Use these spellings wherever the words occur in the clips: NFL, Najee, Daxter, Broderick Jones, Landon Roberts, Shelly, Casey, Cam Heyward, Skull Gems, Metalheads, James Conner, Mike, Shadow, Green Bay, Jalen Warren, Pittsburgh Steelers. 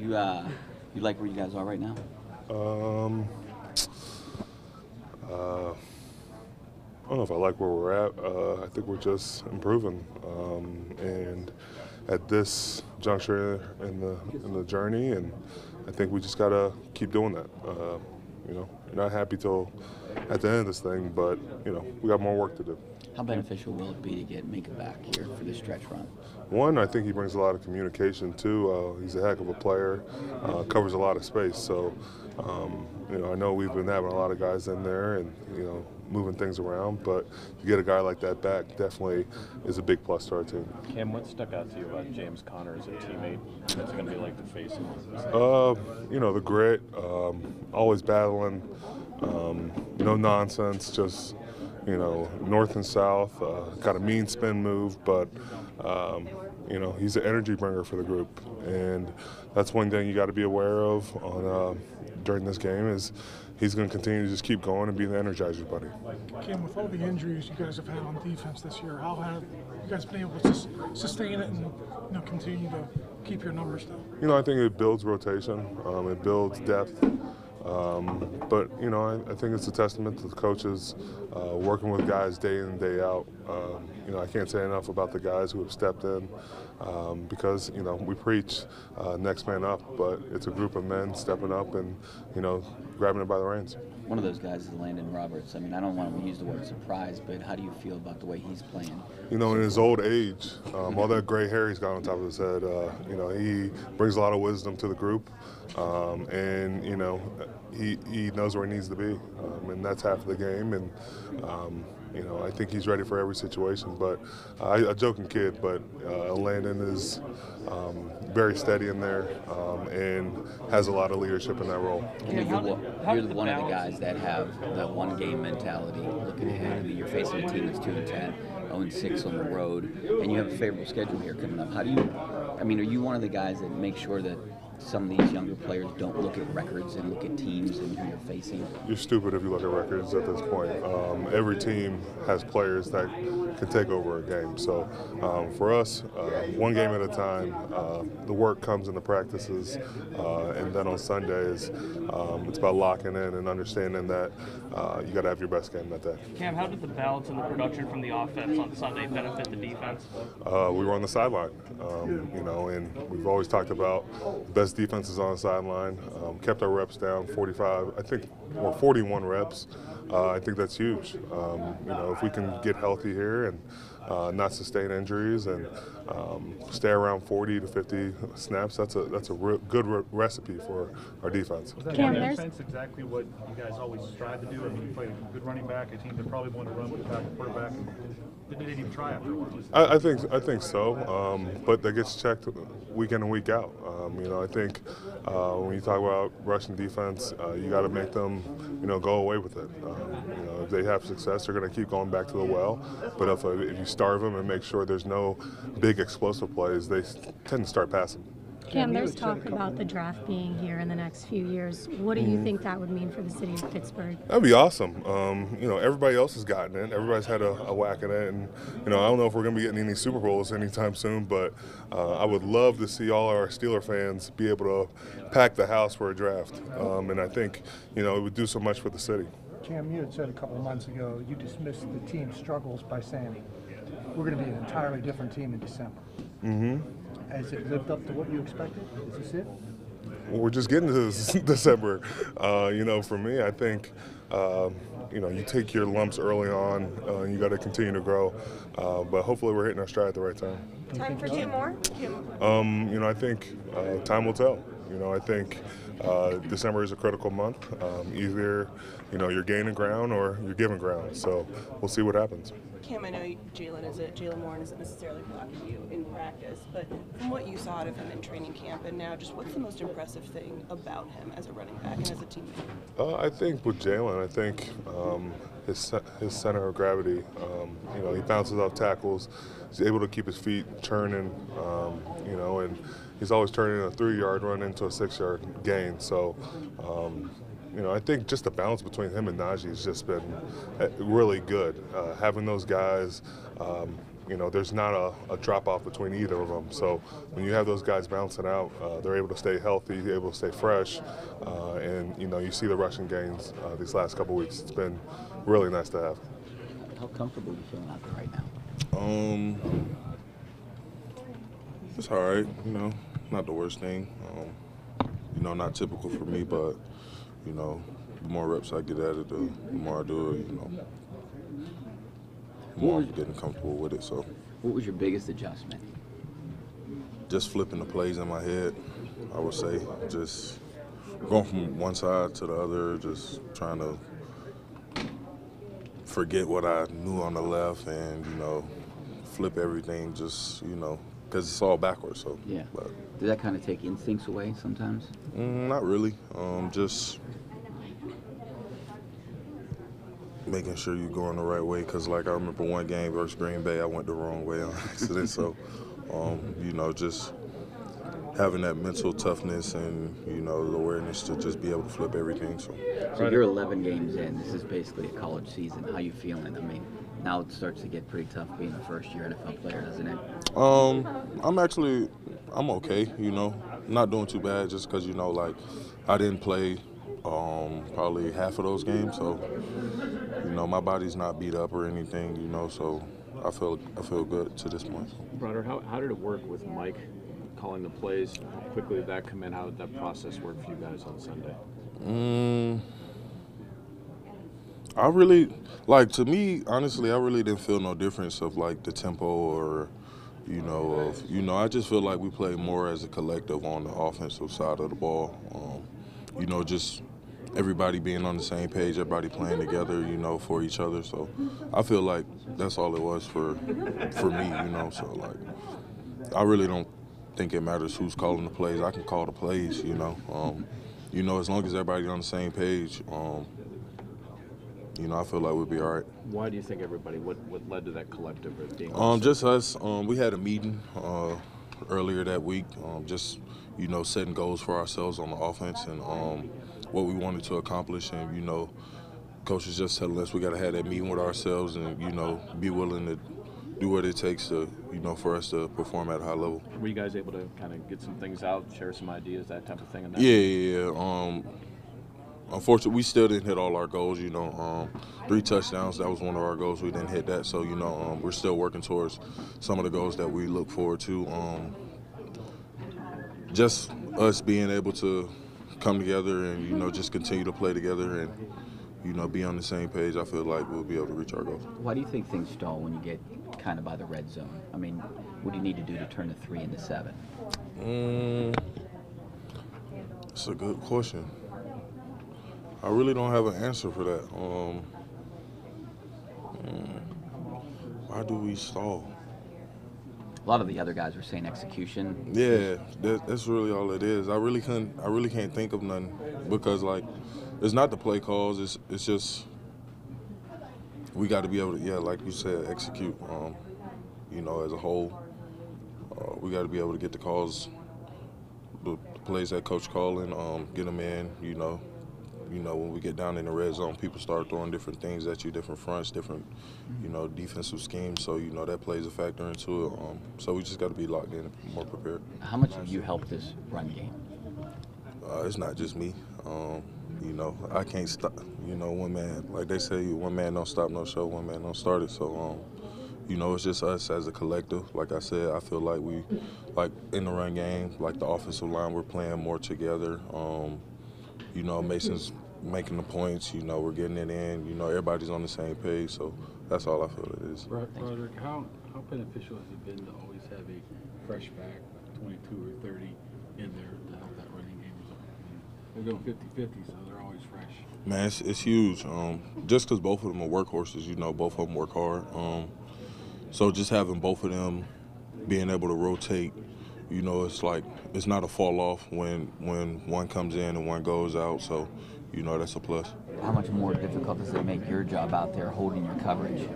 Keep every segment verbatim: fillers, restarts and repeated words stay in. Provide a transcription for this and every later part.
You uh, you like where you guys are right now? Um, uh, I don't know if I like where we're at. Uh, I think we're just improving, um, and at this juncture in the in the journey, and I think we just gotta keep doing that. Uh, you know, you're not happy till at the end of this thing, but you know, we got more work to do. How beneficial will it be to get Mika back here for this stretch run? One, I think he brings a lot of communication. Two, uh, he's a heck of a player, uh, covers a lot of space. So, um, you know, I know we've been having a lot of guys in there and, you know, moving things around, but to get a guy like that back definitely is a big plus to our team. Cam, what stuck out to you about James Conner as a teammate? What's it going to be like to face him? Uh, you know, the grit, um, always battling, um, no nonsense, just, you know, north and south, uh, got a mean spin move, but, um, you know, he's an energy bringer for the group. And that's one thing you got to be aware of on uh, during this game is he's going to continue to just keep going and be the energizer buddy. Cam, with all the injuries you guys have had on defense this year, how have you guys been able to sus sustain it and, you know, continue to keep your numbers down? You know, I think it builds rotation. Um, it builds depth. Um, but, you know, I, I think it's a testament to the coaches uh, working with guys day in and day out. Um, you know, I can't say enough about the guys who have stepped in um, because, you know, we preach uh, next man up, but it's a group of men stepping up and, you know, grabbing it by the reins. One of those guys is Landon Roberts. I mean, I don't want to use the word surprise, but how do you feel about the way he's playing? You know, in his old age, um, all that gray hair he's got on top of his head, uh, you know, he brings a lot of wisdom to the group. Um, and, you know, he, he knows where he needs to be. Um, and that's half of the game. And, um, you know, I think he's ready for every situation. But uh, a joking kid, but uh, Landon is um, very steady in there um, and has a lot of leadership in that role. Yeah, you're the, one of the guys that have the one-game mentality looking ahead. I mean, you're facing a team that's two and ten. oh and six on the road, and you have a favorable schedule here coming up. How do you, I mean, are you one of the guys that make sure that some of these younger players don't look at records and look at teams and who you're facing? You're stupid if you look at records at this point. Um, every team has players that can take over a game. So um, for us, uh, one game at a time, uh, the work comes in the practices, uh, and then on Sundays, um, it's about locking in and understanding that uh, you got to have your best game that day. Cam, how did the balance and the production from the offense on Sunday benefit the defense? Uh, we were on the sideline, um, you know, and we've always talked about the best defenses on the sideline, um, kept our reps down, forty-five, I think, or forty-one reps. Uh, I think that's huge. Um, you know, if we can get healthy here and uh, not sustain injuries and um, stay around forty to fifty snaps, that's a that's a re good re recipe for our defense. Does that make exactly what you guys always strive to do? I mean, you play a good running back, a team that probably want to run with a quarterback. They didn't even try after one. I, I think I think so, um, but that gets checked week in and week out. Um, you know, I think uh, when you talk about rushing defense, uh, you got to make them, you know, go away with it. Um, you know, if they have success, they're going to keep going back to the well. But if, if you starve them and make sure there's no big explosive plays, they tend to start passing. Cam, there's talk about the draft being here in the next few years. What do you think that would mean for the city of Pittsburgh? That'd be awesome. Um, you know, everybody else has gotten it. Everybody's had a, a whack at it. And, you know, I don't know if we're going to be getting any Super Bowls anytime soon, but uh, I would love to see all our Steeler fans be able to pack the house for a draft. Um, and I think, you know, it would do so much for the city. Cam, you had said a couple of months ago you dismissed the team's struggles by saying we're going to be an entirely different team in December. Mm-hmm. Has it lived up to what you expected? Is this it? Well, we're just getting to this December. Uh, you know, for me, I think, uh, you know, you take your lumps early on, uh, and you got to continue to grow. Uh, but hopefully we're hitting our stride at the right time. Time for two more? Um, you know, I think uh, time will tell. You know, I think uh, December is a critical month. Um, either, you know, you're gaining ground or you're giving ground. So we'll see what happens. Cam, I know Jalen is it. Jalen Warren isn't necessarily blocking you in practice, but from what you saw out of him in training camp and now, just what's the most impressive thing about him as a running back and as a teammate? Uh, I think with Jalen, I think um, his his center of gravity. Um, you know, he bounces off tackles. He's able to keep his feet turning. Um, you know, and he's always turning a three-yard run into a six-yard gain. So. Um, You know, I think just the balance between him and Najee has just been really good. Uh, having those guys, um, you know, there's not a, a drop-off between either of them. So when you have those guys bouncing out, uh, they're able to stay healthy, they're able to stay fresh, uh, and, you know, you see the rushing gains uh, these last couple of weeks. It's been really nice to have. How comfortable are you feeling out there right now? Um, it's all right, you know, not the worst thing. Um, you know, not typical for me, but, you know, the more reps I get at it, the more I do it, you know, the more I'm getting comfortable with it, so. What was your biggest adjustment? Just flipping the plays in my head, I would say. Just going from one side to the other, just trying to forget what I knew on the left and, you know, flip everything just, you know, because it's all backwards, so. Yeah. But did that kind of take instincts away sometimes? Mm, not really. Um, just making sure you're going the right way, because, like, I remember one game versus Green Bay, I went the wrong way on accident. So, um, you know, just having that mental toughness and, you know, the awareness to just be able to flip everything. So, so you're eleven games in. This is basically a college season. How you feeling? I mean, now it starts to get pretty tough being a first-year N F L player, doesn't it? Um, I'm actually – I'm okay, you know. Not doing too bad just because, you know, like, I didn't play – Um, probably half of those games, so, you know, my body's not beat up or anything, you know, so I feel I feel good to this point. Broderick, how, how did it work with Mike calling the plays? How quickly did that come in? How did that process work for you guys on Sunday? Um, I really, like, to me, honestly, I really didn't feel no difference of, like, the tempo or, you know, of, you know, I just feel like we played more as a collective on the offensive side of the ball. Um, you know, just everybody being on the same page, everybody playing together, you know, for each other. So I feel like that's all it was for for me, you know. So, like, I really don't think it matters who's calling the plays. I can call the plays, you know. Um, you know, as long as everybody's on the same page, um, you know, I feel like we'll be all right. Why do you think everybody, what, what led to that collective routine? Um, just us. Um, we had a meeting uh, earlier that week, um, just, you know, setting goals for ourselves on the offense and um, what we wanted to accomplish. And, you know, coach is just telling us we got to have that meeting with ourselves and, you know, be willing to do what it takes to, you know, for us to perform at a high level. Were you guys able to kind of get some things out, share some ideas, that type of thing? Yeah, yeah, yeah. Um, unfortunately, we still didn't hit all our goals, you know. Um, three touchdowns, that was one of our goals. We didn't hit that. So, you know, um, we're still working towards some of the goals that we look forward to. Um, just us being able to come together and, you know, just continue to play together and, you know, be on the same page, I feel like we'll be able to reach our goals. Why do you think things stall when you get kind of by the red zone? I mean, what do you need to do to turn the three into seven? Um, that's a good question. I really don't have an answer for that. Um, why do we stall? A lot of the other guys were saying execution. Yeah, that, that's really all it is. I really couldn't. I really can't think of none because, like, it's not the play calls. It's it's just we got to be able to, yeah, like you said, execute. Um, you know, as a whole, uh, we got to be able to get the calls, the plays that coach calling, um, get them in. You know, you know when we get down in the red zone, people start throwing different things at you, different fronts, different, you know, defensive schemes. So, you know, that plays a factor into it. Um, so we just got to be locked in and more prepared. How much have you helped this run game? Uh, it's not just me. Um, you know, I can't stop. You know, one man, like they say, one man don't stop no show, one man don't start it. So, um, you know, it's just us as a collective. Like I said, I feel like we, like in the run game, like the offensive line, we're playing more together. Um, You know, Mason's making the points. You know, we're getting it in. You know, everybody's on the same page. So that's all I feel it is. Broderick, how, how beneficial has it been to always have a fresh back, like twenty-two or thirty, in there to help that running game result? I mean, they're going fifty fifty, so they're always fresh. Man, it's, it's huge. Um, just because both of them are workhorses, you know, both of them work hard. Um, so just having both of them being able to rotate, you know, it's like it's not a fall off when when one comes in and one goes out. So, you know, that's a plus. How much more difficult does it make your job out there holding your coverage?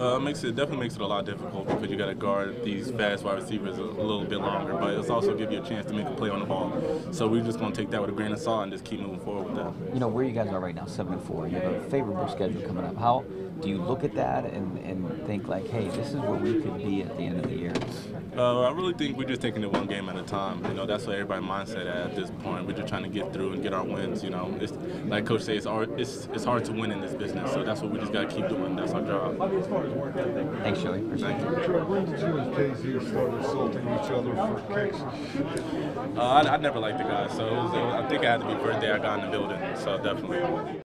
Uh, it makes it definitely makes it a lot difficult because you got to guard these fast wide receivers a little bit longer, but it's also give you a chance to make a play on the ball. So we're just going to take that with a grain of salt and just keep moving forward with that. You know where you guys are right now, seven and four. You have a favorable schedule coming up. How do you look at that and, and think like, hey, this is where we could be at the end of the year? Uh, I really think we're just taking it one game at a time. You know, that's what everybody's mindset at, at this point. We're just trying to get through and get our wins. You know, it's like Coach says, it's hard, it's, it's hard to win in this business. So that's what we just got to keep doing. That's our job. Thanks, Shelly. Thank you. When did you and Casey start assaulting each other for cases? Uh, I, I never liked the guy, so it was, it was, I think it had to be the first day I got in the building. So definitely.